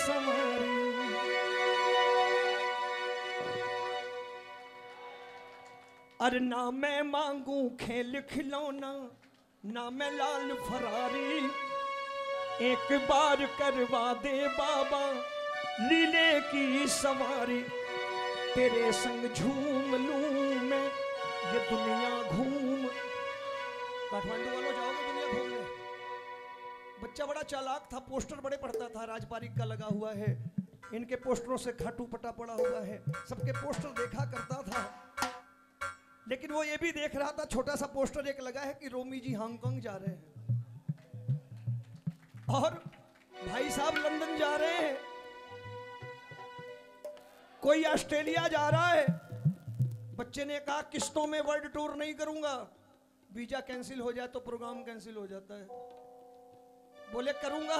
संवारी। अरे ना मैं मांगू खेल खिलौना, ना मैं लाल फरारी। एक बार करवा दे बाबा लीले की सवारी। तेरे संग झूम लूं मैं ये दुनिया घूम। काठमांडू वालों जाओगे दुनिया घूमने। बच्चा बड़ा चालाक था, पोस्टर बड़े पढ़ता था। राजबारिक का लगा हुआ है, इनके पोस्टरों से खाटू पटा पड़ा हुआ है। सबके पोस्टर देखा करता था, लेकिन वो ये भी देख रहा था छोटा सा पोस्टर एक लगा है कि रोमी जी हांगकांग जा रहे हैं और भाई साहब लंदन जा रहे हैं, कोई ऑस्ट्रेलिया जा रहा है। बच्चे ने कहा किस्तों में वर्ल्ड टूर नहीं करूंगा, वीजा कैंसिल हो जाए तो प्रोग्राम कैंसिल हो जाता है। बोले करूंगा,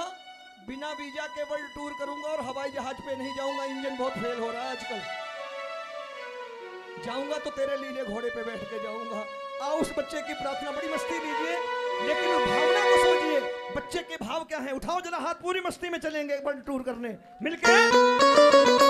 बिना वीजा के वर्ल्ड टूर करूंगा और हवाई जहाज पे नहीं जाऊंगा, इंजन बहुत फेल हो रहा है आजकल। जाऊंगा तो तेरे लीले घोड़े पे बैठ के जाऊंगा। आओ उस बच्चे की प्रार्थना, बड़ी मस्ती लीजिए लेकिन भावना को सोचिए, बच्चे के भाव क्या है। उठाओ जरा हाथ, पूरी मस्ती में चलेंगे वर्ल्ड टूर करने मिलकर।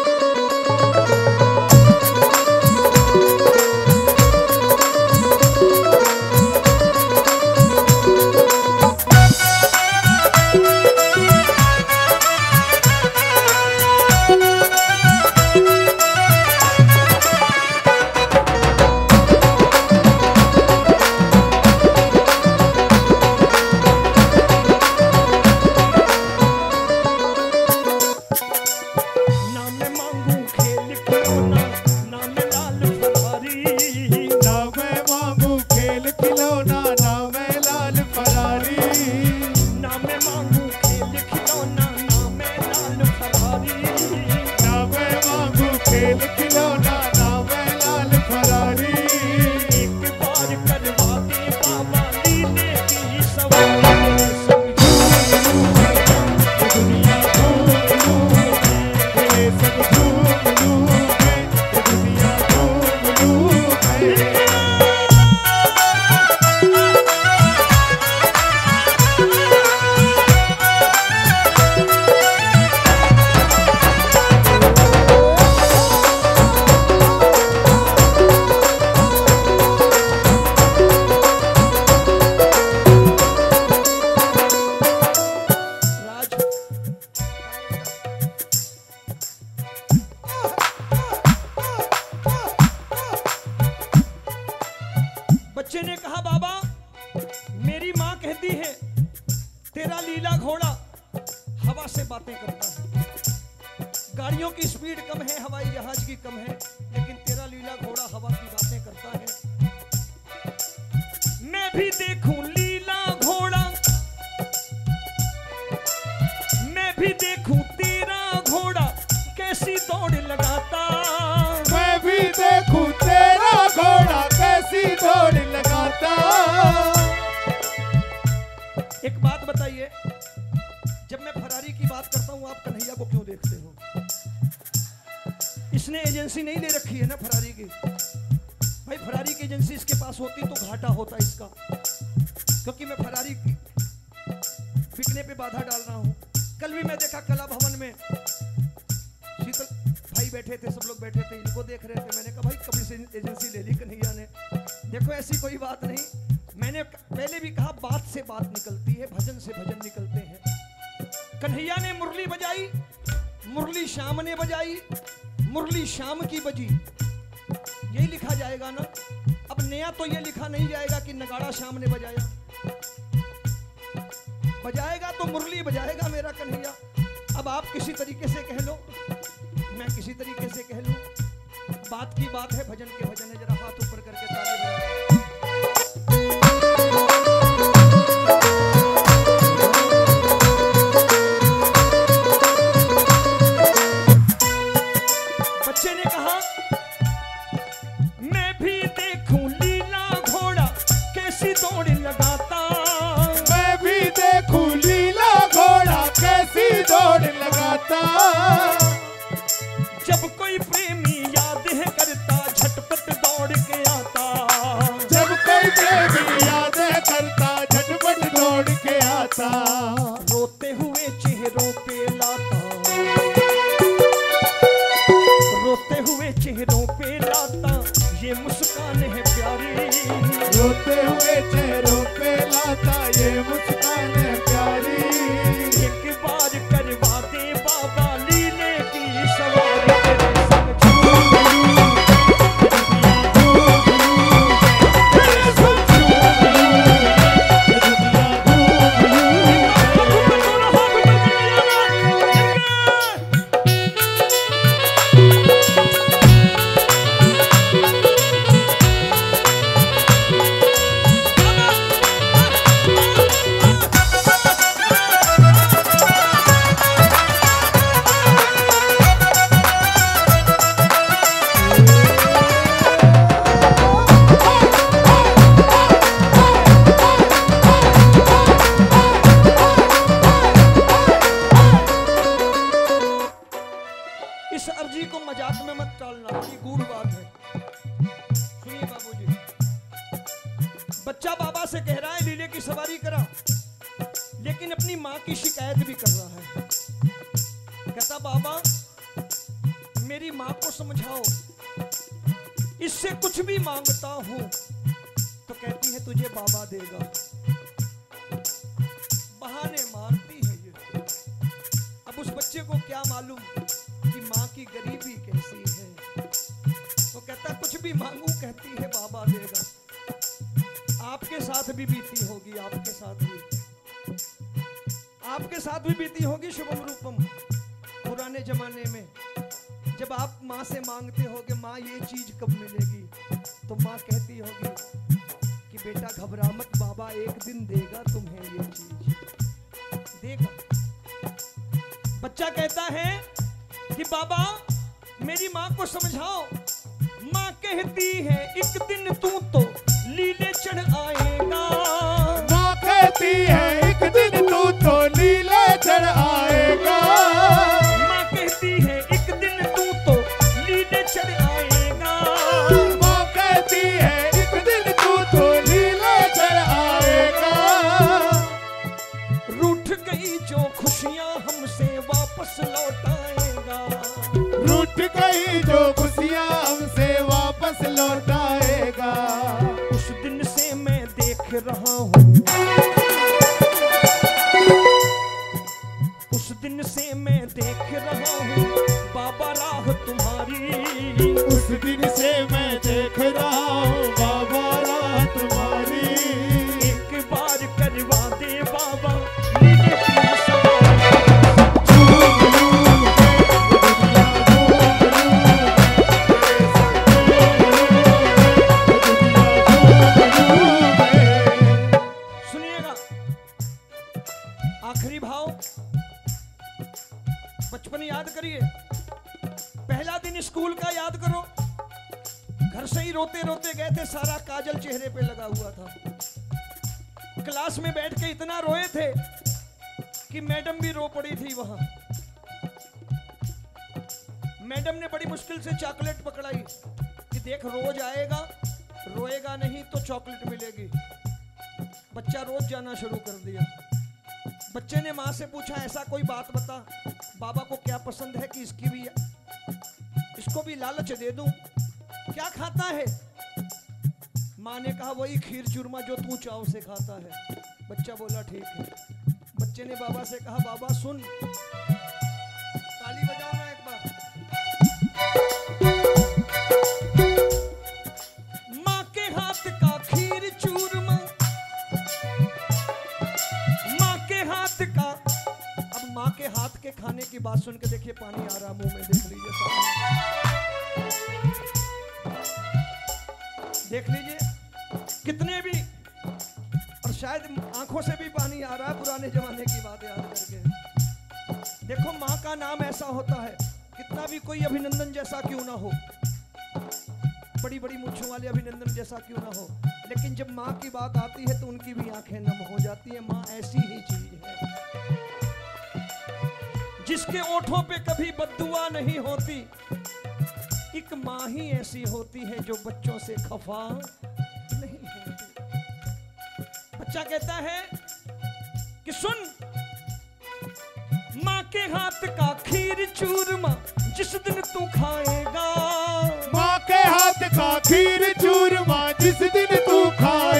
जब कोई प्रेमी याद है करता झटपट दौड़ के आता। रोते हुए चेहरों पे लाता ये मुस्कान प्यारी, एक बार करवा दे बाबा लीले की सवारी। इस अर्जी को मजाक में मत टालना, ये गूढ़ बात है। सुनिए बाबूजी, बच्चा बाबा से कह रहा है लीले की सवारी करा, लेकिन अपनी माँ की शिकायत भी कर रहा है। कहता बाबा मेरी माँ को समझाओ, इससे कुछ भी मांगता हूं तो कहती है तुझे बाबा देगा। बहाने मारती है ये। अब उस बच्चे को क्या मालूम कि माँ की गरीबी कैसी है। वो कहता कुछ भी मांगू कहती है बाबा देगा। आपके साथ भी बीती होगी, आपके साथ भी बीती होगी शुभम रूपम। पुराने जमाने में जब आप माँ से मांगते होगे माँ ये चीज कब मिलेगी, तो माँ कहती होगी कि बेटा घबरा मत, बाबा एक दिन देगा तुम्हें ये चीज, देगा। बच्चा कहता है कि बाबा मेरी माँ को समझाओ। माँ कहती है एक दिन तू तो लीले चढ़ आएगा। माँ कहती है एक दिन तू तो लीले चढ़ आएगा। माँ कहती है एक दिन तू तो लीले चढ़ आएगा। माँ कहती है एक दिन तू तो लीले चढ़ आएगा। रूठ गई जो खुशियाँ हमसे वापस लौटा, कहीं जो खुशियाँ हमसे वापस लौटाएगा। उस दिन से मैं देख रहा हूँ, उस दिन से मैं देख रहा हूँ बाबा राह तुम्हारी। उस दिन से मैं देख रहा हूँ बाबा राह तुम्हारी। एक बार करवा दे बाबा। बचपन याद करिए, पहला दिन स्कूल का याद करो। घर से ही रोते रोते गए थे, सारा काजल चेहरे पे लगा हुआ था। क्लास में बैठ के इतना रोए थे कि मैडम भी रो पड़ी थी वहां। मैडम ने बड़ी मुश्किल से चॉकलेट पकड़ाई कि देख रोज आएगा, रोएगा नहीं तो चॉकलेट मिलेगी। बच्चा रोज जाना शुरू कर दिया। बच्चे ने माँ से पूछा ऐसा कोई बात बता, बाबा को क्या पसंद है कि इसको भी लालच दे दूं, क्या खाता है। माँ ने कहा वही खीर चूरमा जो तू चाव से खाता है। बच्चा बोला ठीक है। बच्चे ने बाबा से कहा बाबा सुन, ताली बजाओ ना एक बार। माँ के हाथ का खीर चूरमा, माँ के हाथ के खाने की बात सुन के देखिए पानी आ रहा मुंह में, देख लीजिए कितने भी, और शायद आंखों से भी पानी आ रहा है पुराने जमाने की बात याद करके। देखो माँ का नाम ऐसा होता है, कितना भी कोई अभिनंदन जैसा क्यों ना हो, बड़ी बड़ी मूंछों वाले अभिनंदन जैसा क्यों ना हो, लेकिन जब माँ की बात आती है तो उनकी भी आंखें नम हो जाती है। माँ ऐसी ही चीज है जिसके ओठों पे कभी बद्दुआ नहीं होती। एक माँ ही ऐसी होती है जो बच्चों से खफा नहीं होती। बच्चा कहता है कि सुन, माँ के हाथ का खीर चूरमा जिस दिन तू खाएगा। माँ के हाथ का खीर चूरमा जिस दिन तू खाएगा।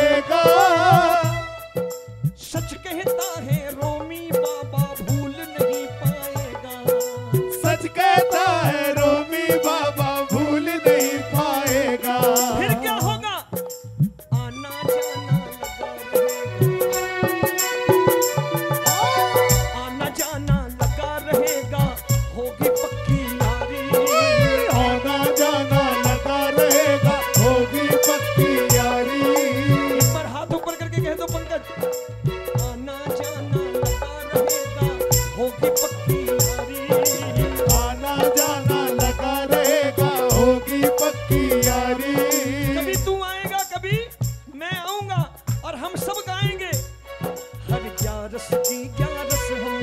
रहेगा, होगी पक्की यारी। आना जाना लगा रहेगा, होगी पक्की यारी। एक बार हाथ ऊपर करके कह दो पंकज, आना जाना लगा रहेगा, होगी पक्की यारी। आना जाना लगा रहेगा, होगी पक्की यारी। कभी तू आएगा, कभी मैं आऊंगा, और हम सब गाएंगे हर ग्यारस की ग्यारस हम।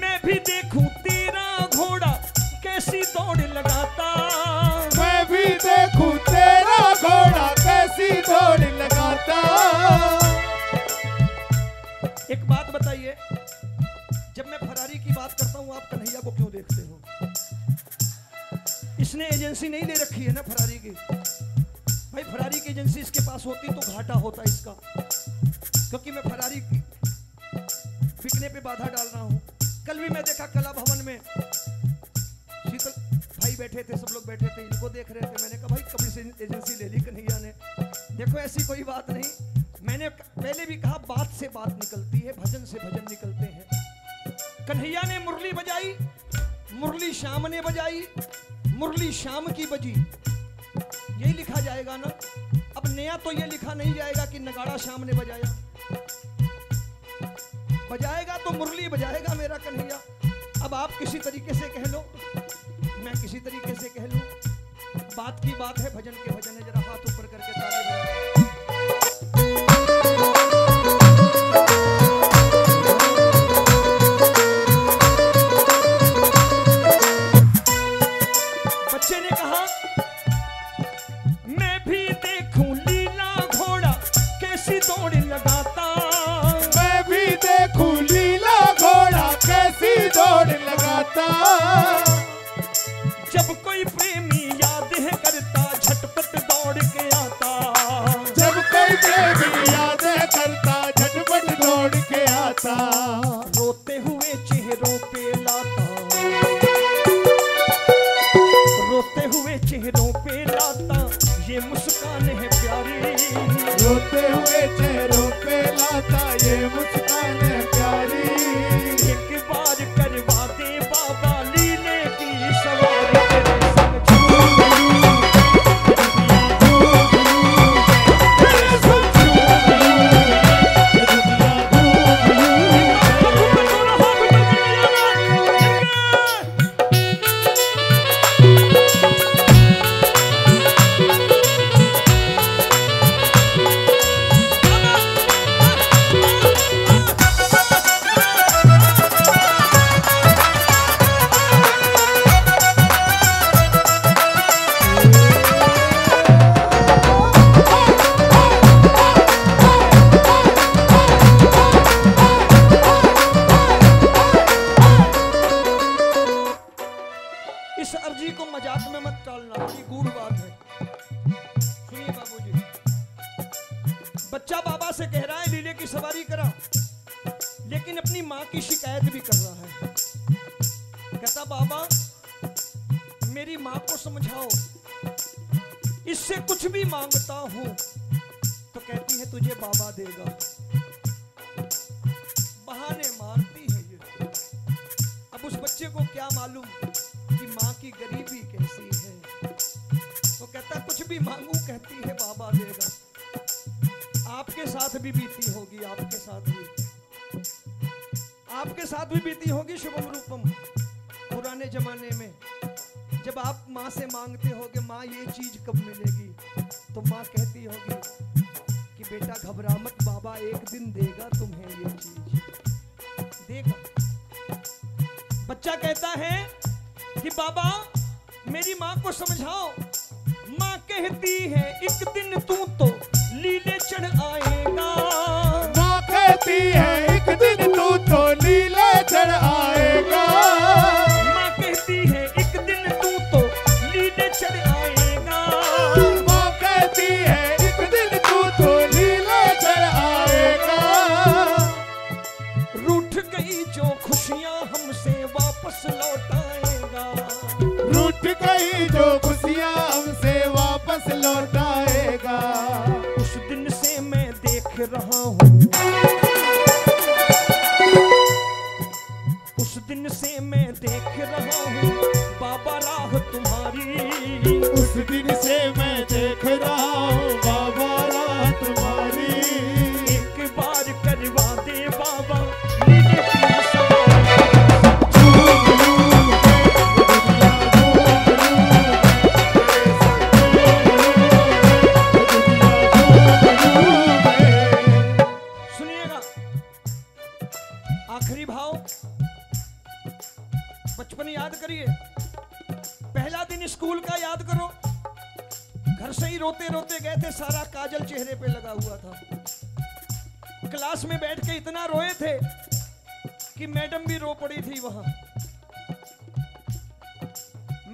मैं भी देखूं तेरा घोड़ा, एजेंसी नहीं ले रखी है ना फरारी की, भाई फरारी की एजेंसी इसके पास होती तो घाटा होता इसका, क्योंकि मैं फरारी बिकने पे बाधा डाल रहा हूँ। कल भी मैं देखा कला भवन में शीतल भाई बैठे थे, सब लोग बैठे थे, इनको देख रहे थे। मैंने कहा भाई कभी से एजेंसी ले ली कन्हैया ने। देखो ऐसी कोई बात नहीं, मैंने पहले भी कहा बात से बात निकलती है, भजन से भजन निकलते हैं। कन्हैया ने मुरली बजाई, मुरली शाम ने बजाई, मुरली शाम की बजी, यही लिखा जाएगा ना। अब नया तो ये लिखा नहीं जाएगा कि नगाड़ा शाम ने बजाया, बजाएगा तो मुरली बजाएगा मेरा कन्हैया। अब आप किसी तरीके से कह लो, मैं किसी तरीके से कह लूं, बात की बात है, भजन के भजन है। जरा हाथ ऊपर करके ताली बजाओ। बच्चे ने कहा मैं भी देखूं लीला घोड़ा कैसी दौड़ लगाता, कैसी दौड़ लगाता, जब कोई प्रेमी याद है करता झटपट दौड़ के आता, जब कोई प्रेमी याद है करता झटपट दौड़ के आता, रोते हुए चेहरों पे लाता, रोते हुए चेहरों पे लाता, ये मुस्कान है प्यारी, रोते हुए चेहरों पे लाता, ये मुस्कान है प्यारी।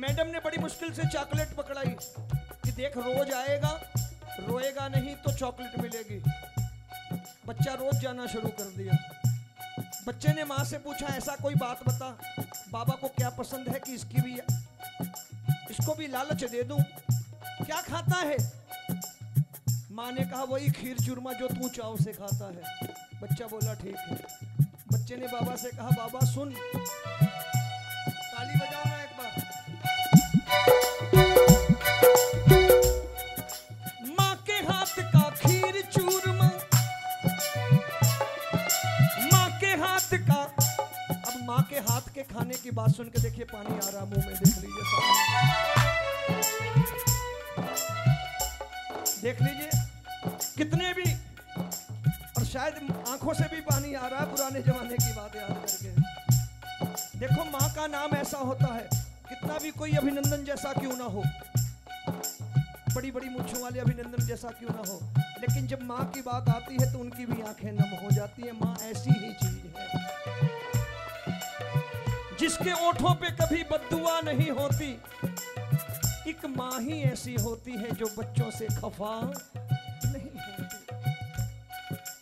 मैडम ने बड़ी मुश्किल से चॉकलेट पकड़ाई कि देख रोज आएगा, रोएगा नहीं तो चॉकलेट मिलेगी। बच्चा रोज जाना शुरू कर दिया। बच्चे ने माँ से पूछा, ऐसा कोई बात बता बाबा को क्या पसंद है कि इसको भी लालच दे दूं, क्या खाता है? माँ ने कहा वही खीर चूरमा जो तू चाव से खाता है। बच्चा बोला ठीक है। बच्चे ने बाबा से कहा बाबा सुन, ताली बजाओ ना एक बार। माँ के हाथ का खीर चूरमा, माँ के हाथ का। अब माँ के हाथ के खाने की बात सुन के देखिए पानी आ रहा मुंह में, देख लीजिए कितने भी, और शायद आंखों से भी पानी आ रहा है पुराने जमाने की बात याद करके। देखो माँ का नाम ऐसा होता है, कितना भी कोई अभिनंदन जैसा क्यों ना हो, बड़ी बड़ी मूंछों वाले अभिनंदन जैसा क्यों ना हो, लेकिन जब माँ की बात आती है तो उनकी भी आंखें नम हो जाती है। माँ ऐसी ही चीज है जिसके ओठों पे कभी बद्दुआ नहीं होती। एक माँ ही ऐसी होती है जो बच्चों से खफा नहीं होती।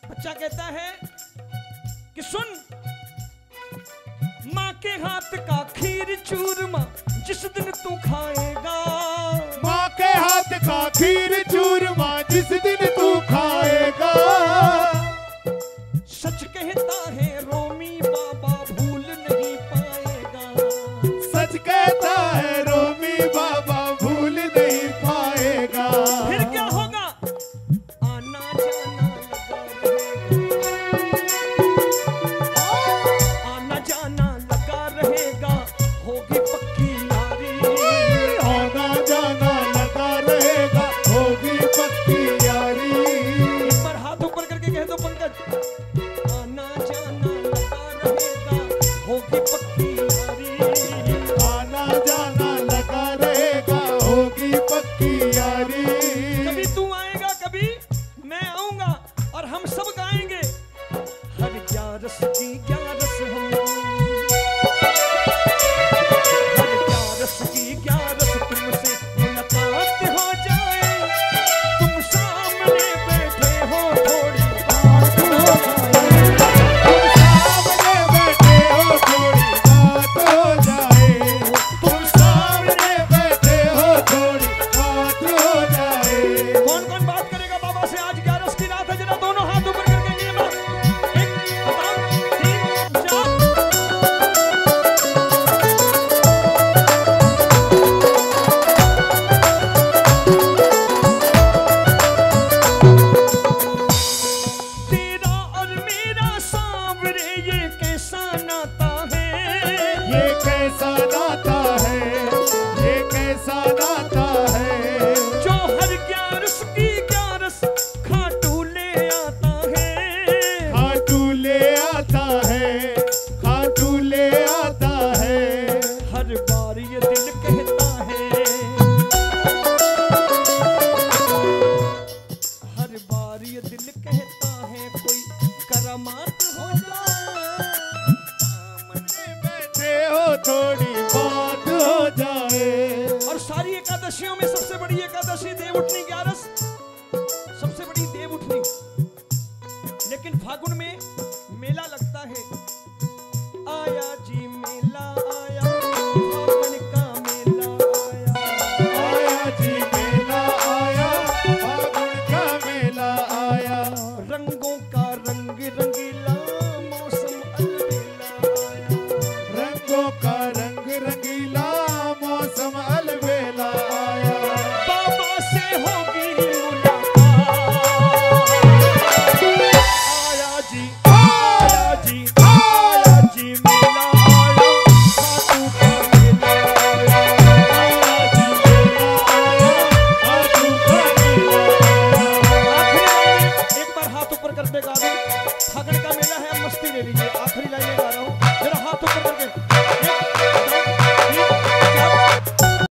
बच्चा कहता है कि सुन, माँ के हाथ का खीर चूरमा जिस दिन तू खाएगा, माँ के हाथ का खीर चूरमा जिस दिन तू खाएगा, सच कहता है रोमी बाबा भूल नहीं पाएगा। सच कहता है रोमी बाबा आखिरी लाइन गा रहा हूँ।